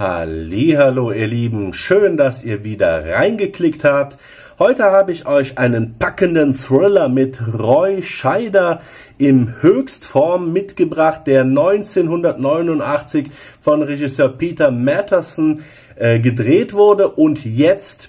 Hallihallo ihr Lieben, schön, dass ihr wieder reingeklickt habt. Heute habe ich euch einen packenden Thriller mit Roy Scheider in Höchstform mitgebracht, der 1989 von Regisseur Peter Masterson gedreht wurde und jetzt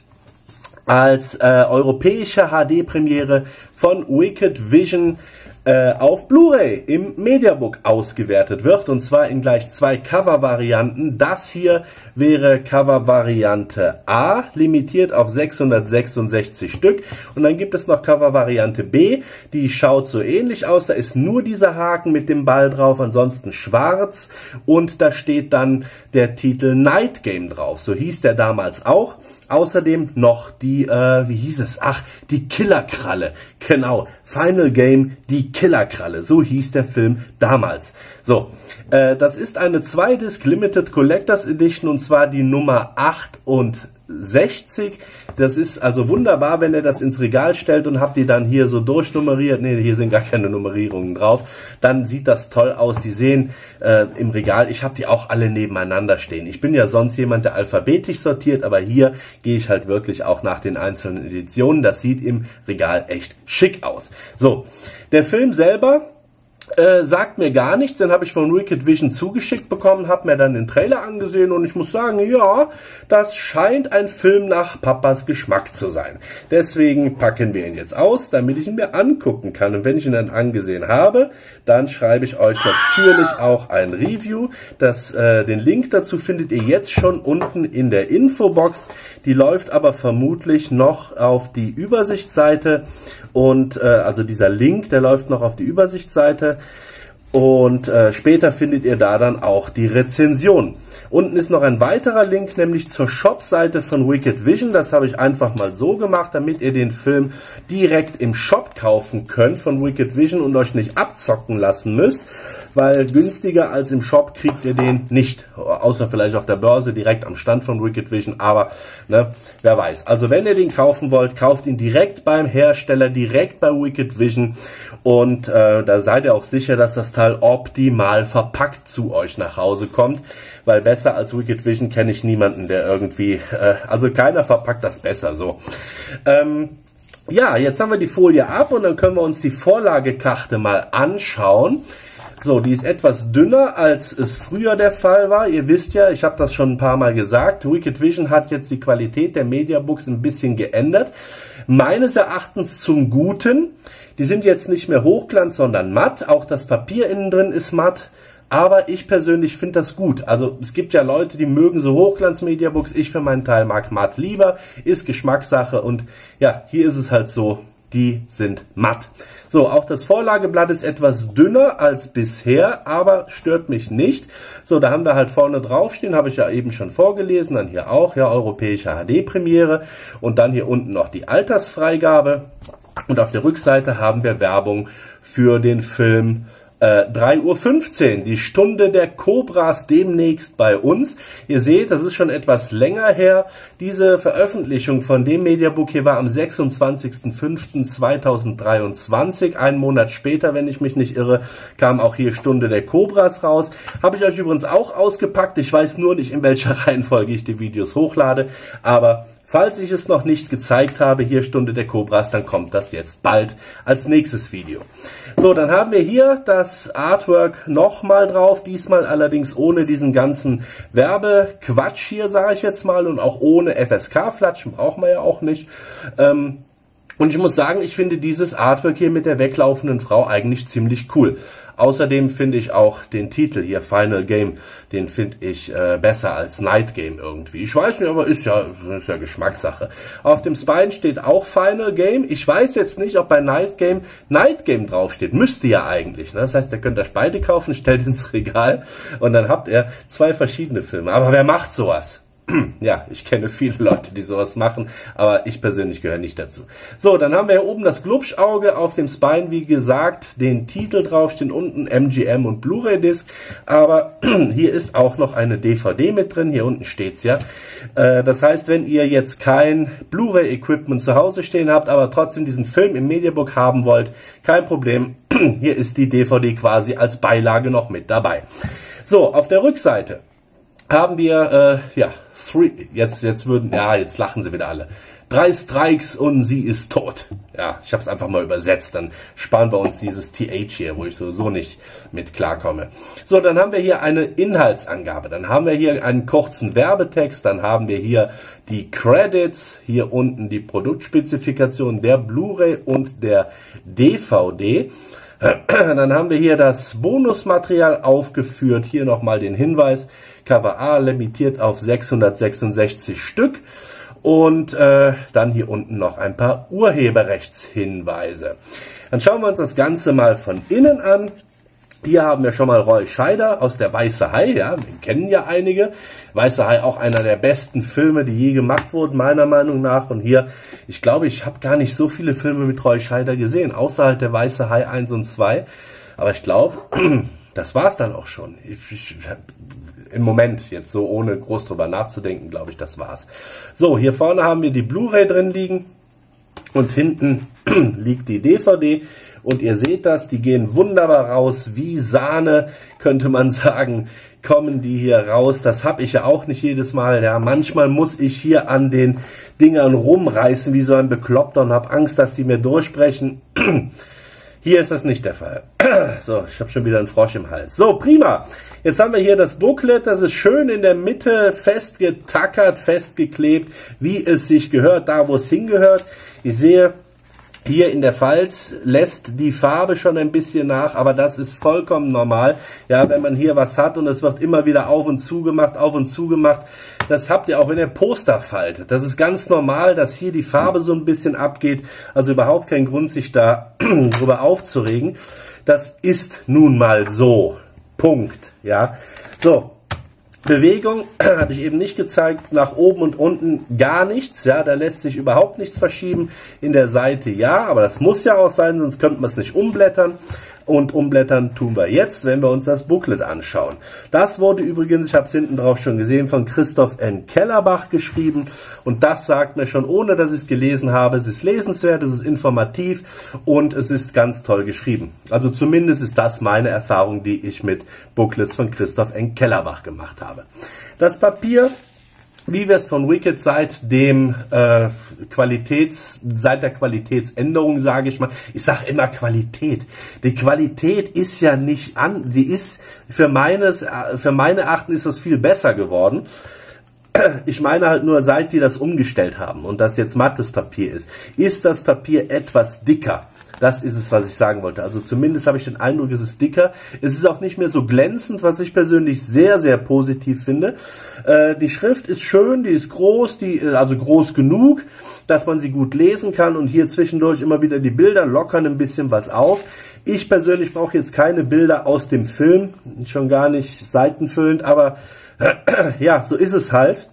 als europäische HD-Premiere von Wicked Vision auf Blu-ray im Mediabook ausgewertet wird, und zwar in gleich zwei Cover-Varianten. Das hier wäre Cover-Variante A, limitiert auf 666 Stück, und dann gibt es noch Cover-Variante B, die schaut so ähnlich aus, da ist nur dieser Haken mit dem Ball drauf, ansonsten schwarz, und da steht dann der Titel Night Game drauf, so hieß der damals auch. Außerdem noch die, wie hieß es? Ach, die Killerkralle. Genau, Final Game, die Killerkralle. So hieß der Film damals. So, das ist eine 2-Disc Limited Collectors Edition, und zwar die Nummer 68. Das ist also wunderbar, wenn ihr das ins Regal stellt und habt die dann hier so durchnummeriert. Ne, hier sind gar keine Nummerierungen drauf. Dann sieht das toll aus. Die sehen im Regal, ich habe die auch alle nebeneinander stehen. Ich bin ja sonst jemand, der alphabetisch sortiert, aber hier gehe ich halt wirklich auch nach den einzelnen Editionen. Das sieht im Regal echt schick aus. So, der Film selber sagt mir gar nichts, den habe ich von Wicked Vision zugeschickt bekommen, habe mir dann den Trailer angesehen und ich muss sagen, ja, das scheint ein Film nach Papas Geschmack zu sein. Deswegen packen wir ihn jetzt aus, damit ich ihn mir angucken kann, und wenn ich ihn dann angesehen habe, dann schreibe ich euch natürlich auch ein Review. Den Link dazu findet ihr jetzt schon unten in der Infobox, die läuft aber vermutlich noch auf die Übersichtsseite, und also dieser Link, der läuft noch auf die Übersichtsseite. Und später findet ihr da dann auch die Rezension. Unten ist noch ein weiterer Link, nämlich zur Shop-Seite von Wicked Vision. Das habe ich einfach mal so gemacht, damit ihr den Film direkt im Shop kaufen könnt von Wicked Vision und euch nicht abzocken lassen müsst, weil günstiger als im Shop kriegt ihr den nicht, außer vielleicht auf der Börse direkt am Stand von Wicked Vision, aber ne, wer weiß. Also wenn ihr den kaufen wollt, kauft ihn direkt beim Hersteller, direkt bei Wicked Vision, und da seid ihr auch sicher, dass das Teil optimal verpackt zu euch nach Hause kommt, weil besser als Wicked Vision kenne ich niemanden, der irgendwie, also keiner verpackt das besser so. Ja, jetzt haben wir die Folie ab und dann können wir uns die Vorlagekarte mal anschauen. So, die ist etwas dünner, als es früher der Fall war. Ihr wisst ja, ich habe das schon ein paar Mal gesagt, Wicked Vision hat jetzt die Qualität der Mediabooks ein bisschen geändert. Meines Erachtens zum Guten. Die sind jetzt nicht mehr Hochglanz, sondern matt. Auch das Papier innen drin ist matt. Aber ich persönlich finde das gut. Also es gibt ja Leute, die mögen so Hochglanz-Mediabooks. Ich für meinen Teil mag matt lieber. Ist Geschmackssache, und ja, hier ist es halt so. Die sind matt. So, auch das Vorlageblatt ist etwas dünner als bisher, aber stört mich nicht. So, da haben wir halt vorne draufstehen, habe ich ja eben schon vorgelesen, dann hier auch, ja, europäische HD-Premiere, und dann hier unten noch die Altersfreigabe, und auf der Rückseite haben wir Werbung für den Film 3:15 Uhr, die Stunde der Kobras, demnächst bei uns. Ihr seht, das ist schon etwas länger her. Diese Veröffentlichung von dem Mediabook hier war am 26.05.2023. Einen Monat später, wenn ich mich nicht irre, kam auch hier Stunde der Kobras raus. Habe ich euch übrigens auch ausgepackt. Ich weiß nur nicht, in welcher Reihenfolge ich die Videos hochlade, aber falls ich es noch nicht gezeigt habe, hier Stunde der Kobras, dann kommt das jetzt bald als nächstes Video. So, dann haben wir hier das Artwork nochmal drauf, diesmal allerdings ohne diesen ganzen Werbequatsch hier, sage ich jetzt mal, und auch ohne FSK-Flatschen, braucht man ja auch nicht. Und ich muss sagen, ich finde dieses Artwork hier mit der weglaufenden Frau eigentlich ziemlich cool. Außerdem finde ich auch den Titel hier, Final Game, den finde ich besser als Night Game irgendwie. Ich weiß nicht, aber ist ja Geschmackssache. Auf dem Spine steht auch Final Game. Ich weiß jetzt nicht, ob bei Night Game draufsteht. Müsste ja eigentlich, ne? Das heißt, ihr könnt euch beide kaufen, stellt ins Regal und dann habt ihr zwei verschiedene Filme. Aber wer macht sowas? Ja, ich kenne viele Leute, die sowas machen, aber ich persönlich gehöre nicht dazu. So, dann haben wir hier oben das Glubschauge, auf dem Spine, wie gesagt, den Titel drauf, stehen unten MGM und Blu-ray-Disc, aber hier ist auch noch eine DVD mit drin, hier unten steht's ja. Das heißt, wenn ihr jetzt kein Blu-ray-Equipment zu Hause stehen habt, aber trotzdem diesen Film im Mediabook haben wollt, kein Problem, hier ist die DVD quasi als Beilage noch mit dabei. So, auf der Rückseite haben wir, jetzt lachen sie wieder alle. 3 Strikes und sie ist tot. Ja, ich habe es einfach mal übersetzt. Dann sparen wir uns dieses TH hier, wo ich sowieso nicht mit klarkomme. So, dann haben wir hier eine Inhaltsangabe. Dann haben wir hier einen kurzen Werbetext. Dann haben wir hier die Credits. Hier unten die Produktspezifikation der Blu-ray und der DVD. Dann haben wir hier das Bonusmaterial aufgeführt. Hier nochmal den Hinweis. Cover A limitiert auf 666 Stück. Und dann hier unten noch ein paar Urheberrechtshinweise. Dann schauen wir uns das Ganze mal von innen an. Hier haben wir schon mal Roy Scheider aus der Weiße Hai, ja, den kennen ja einige. Weiße Hai, auch einer der besten Filme, die je gemacht wurden, meiner Meinung nach. Und hier, ich glaube, ich habe gar nicht so viele Filme mit Roy Scheider gesehen, außer halt der Weiße Hai 1 und 2. Aber ich glaube, das war's dann auch schon. Im Moment, jetzt so ohne groß drüber nachzudenken, glaube ich, das war's. So, hier vorne haben wir die Blu-ray drin liegen und hinten liegt die DVD. Und ihr seht das, die gehen wunderbar raus, wie Sahne, könnte man sagen, kommen die hier raus. Das habe ich ja auch nicht jedes Mal. Ja, manchmal muss ich hier an den Dingern rumreißen wie so ein Bekloppter und habe Angst, dass die mir durchbrechen. Hier ist das nicht der Fall. So, ich habe schon wieder einen Frosch im Hals. So, prima. Jetzt haben wir hier das Booklet. Das ist schön in der Mitte festgetackert, festgeklebt, wie es sich gehört, da wo es hingehört. Ich sehe, hier in der Pfalz lässt die Farbe schon ein bisschen nach, aber das ist vollkommen normal. Ja, wenn man hier was hat und es wird immer wieder auf und zu gemacht, das habt ihr auch in der Posterfalte. Das ist ganz normal, dass hier die Farbe so ein bisschen abgeht. Also überhaupt kein Grund, sich da drüber aufzuregen. Das ist nun mal so. Punkt. Ja, so. Bewegung habe ich eben nicht gezeigt, nach oben und unten gar nichts, ja, da lässt sich überhaupt nichts verschieben, in der Seite ja, aber das muss ja auch sein, sonst könnten wir es nicht umblättern und umblättern tun wir jetzt, wenn wir uns das Booklet anschauen. Das wurde übrigens, ich habe es hinten drauf schon gesehen, von Christoph N. Kellerbach geschrieben und das sagt mir schon, ohne dass ich es gelesen habe, es ist lesenswert, es ist informativ und es ist ganz toll geschrieben. Also zumindest ist das meine Erfahrung, die ich mit Booklets von Christoph N. Kellerbach gemacht habe. Das Papier, wie wir es von Wicked seit der Qualitätsänderung, sage ich mal, ich sage immer Qualität. Die Qualität ist ja nicht an, die ist für meine Achten ist das viel besser geworden. Ich meine halt nur, seit die das umgestellt haben und das jetzt mattes Papier ist, ist das Papier etwas dicker. Das ist es, was ich sagen wollte. Also zumindest habe ich den Eindruck, es ist dicker. Es ist auch nicht mehr so glänzend, was ich persönlich sehr, sehr positiv finde. Die Schrift ist schön, die ist groß, also groß genug, dass man sie gut lesen kann. Und hier zwischendurch immer wieder die Bilder lockern ein bisschen was auf. Ich persönlich brauche jetzt keine Bilder aus dem Film, schon gar nicht seitenfüllend, aber ja, so ist es halt.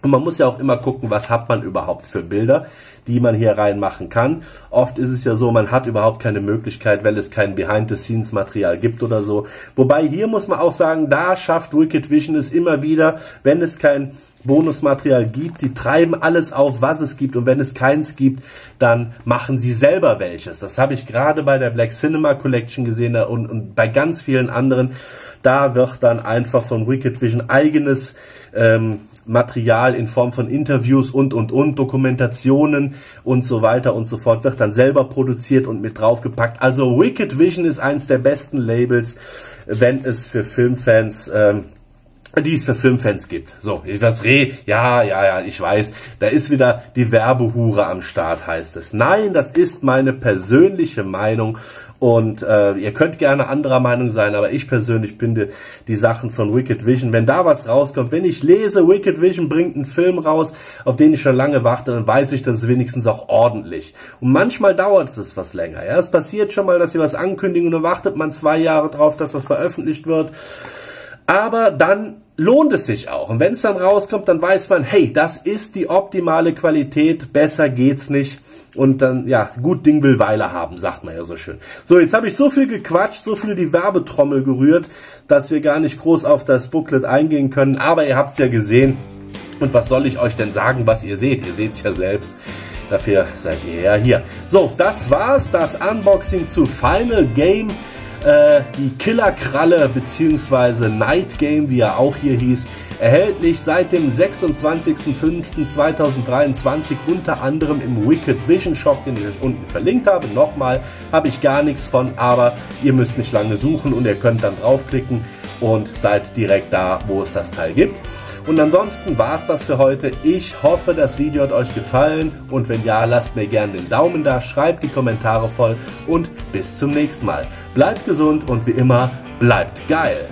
Und man muss ja auch immer gucken, was hat man überhaupt für Bilder, die man hier reinmachen kann. Oft ist es ja so, man hat überhaupt keine Möglichkeit, weil es kein Behind-the-Scenes-Material gibt oder so. Wobei hier muss man auch sagen, da schafft Wicked Vision es immer wieder, wenn es kein Bonusmaterial gibt, die treiben alles auf, was es gibt und wenn es keins gibt, dann machen sie selber welches. Das habe ich gerade bei der Black Cinema Collection gesehen und bei ganz vielen anderen. Da wird dann einfach von Wicked Vision eigenes Material in Form von Interviews und Dokumentationen und so weiter und so fort wird dann selber produziert und mit draufgepackt. Also Wicked Vision ist eins der besten Labels, wenn es für Filmfans gibt. So, ich weiß, da ist wieder die Werbehure am Start, heißt es. Nein, das ist meine persönliche Meinung und ihr könnt gerne anderer Meinung sein, aber ich persönlich finde die Sachen von Wicked Vision, wenn da was rauskommt, wenn ich lese, Wicked Vision bringt einen Film raus, auf den ich schon lange warte, dann weiß ich, dass es wenigstens auch ordentlich. Und manchmal dauert es was länger. Ja, es passiert schon mal, dass sie was ankündigen und dann wartet man 2 Jahre drauf, dass das veröffentlicht wird. Aber dann lohnt es sich auch. Und wenn es dann rauskommt, dann weiß man, hey, das ist die optimale Qualität, besser geht's nicht. Und dann, ja, gut Ding will Weile haben, sagt man ja so schön. So, jetzt habe ich so viel gequatscht, so viel die Werbetrommel gerührt, dass wir gar nicht groß auf das Booklet eingehen können. Aber ihr habt es ja gesehen. Und was soll ich euch denn sagen, was ihr seht? Ihr seht es ja selbst. Dafür seid ihr ja hier. So, das war's, das Unboxing zu Final Game. Die Killerkralle bzw. Night Game, wie er auch hier hieß, Erhältlich seit dem 26.05.2023 unter anderem im Wicked Vision Shop, den ich euch unten verlinkt habe. Nochmal, habe ich gar nichts von, aber ihr müsst nicht lange suchen und ihr könnt dann draufklicken und seid direkt da, wo es das Teil gibt. Und ansonsten war es das für heute. Ich hoffe, das Video hat euch gefallen und wenn ja, lasst mir gerne den Daumen da, schreibt die Kommentare voll und bis zum nächsten Mal. Bleibt gesund und wie immer, bleibt geil!